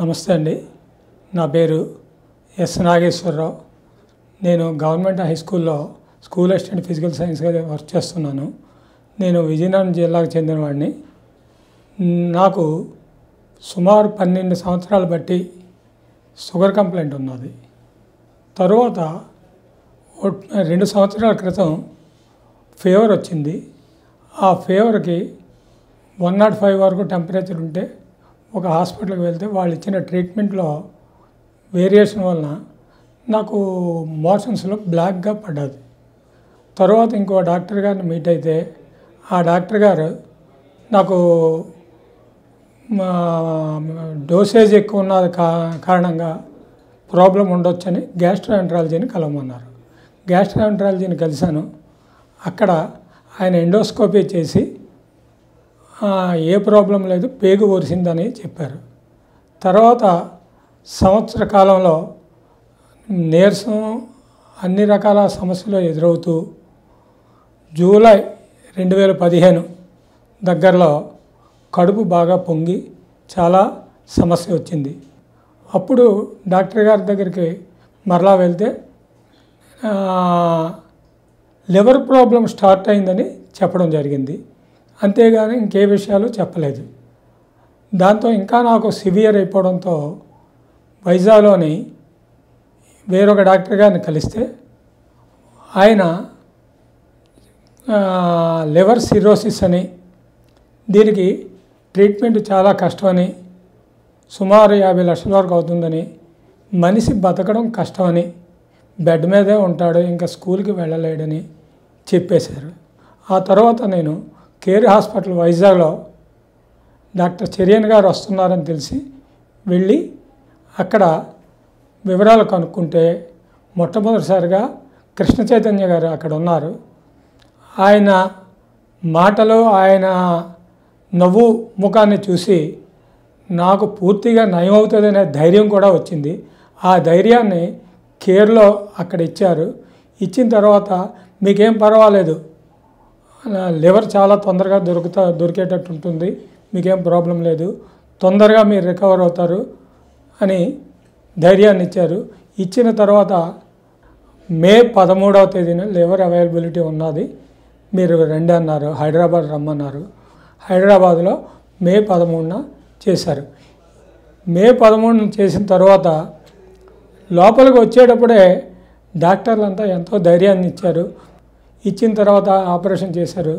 నమస్తే అండి నా పేరు ఎస్ నాగేశ్వర్ రావు నేను గవర్నమెంట్ హై స్కూల్లో స్కూల్ అసిస్టెంట్ ఫిజికల్ సైన్స్గా వర్క్ చేస్తున్నాను నేను విజయనగరం జిల్లాకు చెందినవాడిని నాకు సుమారు 12 సంవత్సరాలు బట్టి షుగర్ కంప్లైంట్ ఉన్నది తర్వాత 2 సంవత్సరాల క్రితం ఫీవర్ వచ్చింది ఆ ఫీవర్కి 105 వరకు టెంపరేచర్ ఉంటే ఒక హాస్పిటల్కి వెళ్తే వాళ్ళు ఇచ్చిన ట్రీట్మెంట్లో వేరియేషన్ వలన నాకు మోషన్స్లో బ్లాక్గా పడ్డది తర్వాత ఇంకో డాక్టర్ గారిని మీట్ అయితే ఆ డాక్టర్ గారు నాకు డోసేజ్ ఎక్కువ ఉన్న కారణంగా ప్రాబ్లం ఉండొచ్చని గ్యాస్ట్రోఎంట్రాలజీని కలవమన్నారు గ్యాస్ట్రోఎంట్రాలజీని కలిశాను అక్కడ ఆయన ఎండోస్కోపీ చేసి ఏ ప్రాబ్లం లేదు పేగు ఒరిసిందని చెప్పారు తర్వాత సంవత్సర కాలంలో నీరసం అన్ని రకాల సమస్యలు ఎదురవుతూ జూలై 2015 దగ్గరలో కడుపు బాగా పొంగి చాలా సమస్య వచ్చింది అప్పుడు డాక్టర్ గారి దగ్గరికి మరలా వెళ్తే లివర్ ప్రాబ్లం స్టార్ట్ అయిందని చెప్పడం జరిగింది అంతేగాని ఇంకే విషయాలు చెప్పలేదు దాంతో ఇంకా నాకు సివియర్ అయిపోవడంతో వైజాగ్లోని వేరొక డాక్టర్ గారిని కలిస్తే ఆయన లివర్ సిరోసిస్ అని దీనికి ట్రీట్మెంట్ చాలా కష్టమని సుమారు 50 లక్షల వరకు అవుతుందని మనిషి బతకడం కష్టమని బెడ్ మీదే ఉంటాడు ఇంకా స్కూల్కి వెళ్ళలేడని చెప్పేశారు ఆ తర్వాత నేను కేర్ హాస్పిటల్ వైజాగ్లో డాక్టర్ చెరియన్ గారు వస్తున్నారని తెలిసి వెళ్ళి అక్కడ వివరాలు కనుక్కుంటే మొట్టమొదటిసారిగా కృష్ణ చైతన్య గారు అక్కడ ఉన్నారు ఆయన మాటలు ఆయన నవ్వు ముఖాన్ని చూసి నాకు పూర్తిగా నయం అవుతుందనే ధైర్యం కూడా వచ్చింది ఆ ధైర్యాన్ని కేర్లో అక్కడ ఇచ్చిన తర్వాత మీకేం పర్వాలేదు లివర్ చాలా తొందరగా దొరికేటట్టు ఉంటుంది మీకేం ప్రాబ్లం లేదు తొందరగా మీరు రికవర్ అవుతారు అని ధైర్యాన్ని ఇచ్చారు ఇచ్చిన తర్వాత మే 13వ తేదీన లివర్ అవైలబిలిటీ ఉన్నది మీరు రండి అన్నారు హైదరాబాద్ రమ్మన్నారు హైదరాబాద్లో మే 13న చేశారు మే 13న చేసిన తర్వాత లోపలికి వచ్చేటప్పుడే డాక్టర్లంతా ఎంతో ధైర్యాన్ని ఇచ్చారు ఇచ్చిన తర్వాత ఆపరేషన్ చేశారు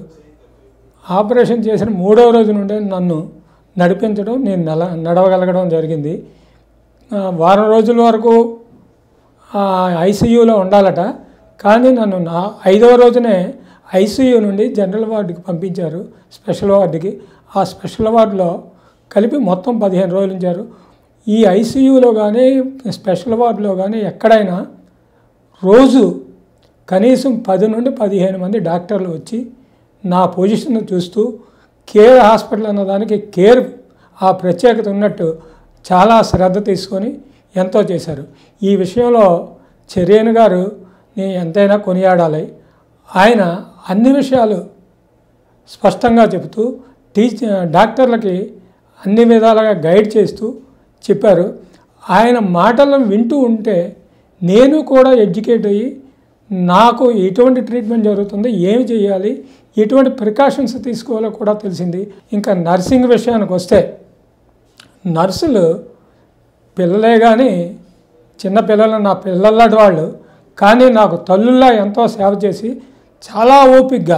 ఆపరేషన్ చేసిన 3వ రోజు నుండే నన్ను నడిపించడం నేను నడవగలగడం జరిగింది వారం రోజుల వరకు ఐసీయూలో ఉండాలట కానీ నన్ను 5వ రోజునే ఐసీయూ నుండి జనరల్ వార్డుకి పంపించారు స్పెషల్ వార్డుకి ఆ స్పెషల్ వార్డులో కలిపి మొత్తం 15 రోజులు ఉంచారు ఈ ఐసీయూలో కానీ స్పెషల్ వార్డులో కానీ ఎక్కడైనా రోజు కనీసం 10 నుండి 15 మంది డాక్టర్లు వచ్చి నా పొజిషన్ చూస్తూ కేర్ హాస్పిటల్ అన్నదానికి కేర్ ఆ ప్రత్యేకత ఉన్నట్టు చాలా శ్రద్ధ తీసుకొని ఎంతో చేశారు ఈ విషయంలో చెరియన్ గారు నేను ఎంతైనా కొనియాడాలి ఆయన అన్ని విషయాలు స్పష్టంగా చెబుతూ డాక్టర్లకి అన్ని విధాలుగా గైడ్ చేస్తూ చెప్పారు ఆయన మాటలను వింటూ ఉంటే నేను కూడా ఎడ్యుకేట్ అయ్యి నాకు ఎటువంటి ట్రీట్మెంట్ జరుగుతుందో ఏమి చేయాలి ఎటువంటి ప్రికాషన్స్ తీసుకోవాలో కూడా తెలిసింది ఇంకా నర్సింగ్ విషయానికి వస్తే నర్సులు పిల్లలే కానీ చిన్నపిల్లలు నా పిల్లలాంటి వాళ్ళు కానీ నాకు తల్లుల్లా ఎంతో సేవ చేసి చాలా ఓపికగా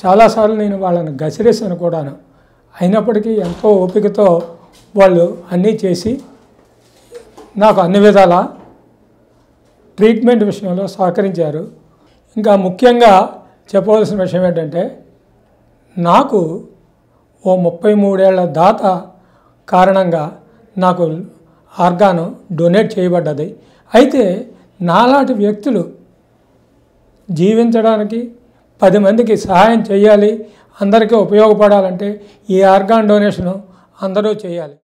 చాలాసార్లు నేను వాళ్ళని గసిరేసాను కూడాను అయినప్పటికీ ఎంతో ఓపికతో వాళ్ళు అన్నీ చేసి నాకు అన్ని విధాల ట్రీట్మెంట్ విషయంలో సహకరించారు ఇంకా ముఖ్యంగా చెప్పవలసిన విషయం ఏంటంటే నాకు ఓ 33 ఏళ్ల దాత కారణంగా నాకు ఆర్గాను డొనేట్ చేయబడ్డది అయితే నాలాంటి వ్యక్తులు జీవించడానికి 10 మందికి సహాయం చేయాలి అందరికీ ఉపయోగపడాలంటే ఈ ఆర్గాన్ డొనేషను అందరూ చేయాలి